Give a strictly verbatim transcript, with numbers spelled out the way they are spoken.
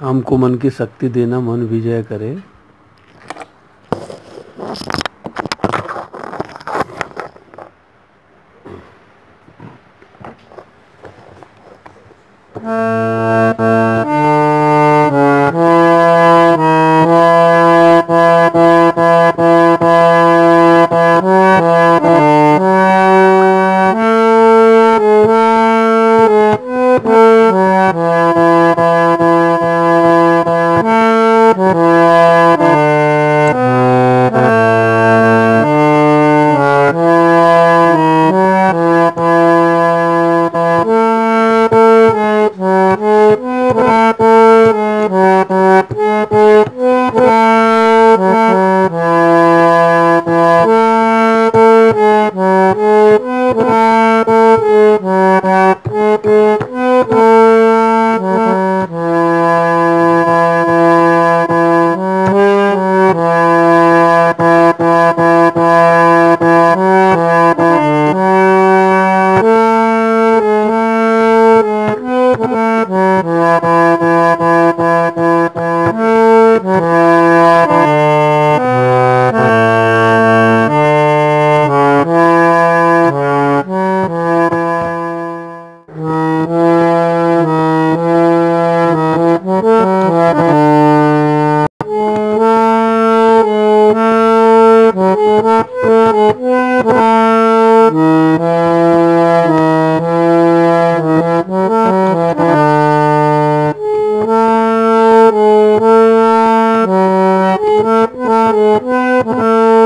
हमको मन की शक्ति देना, मन विजय करे। Oh,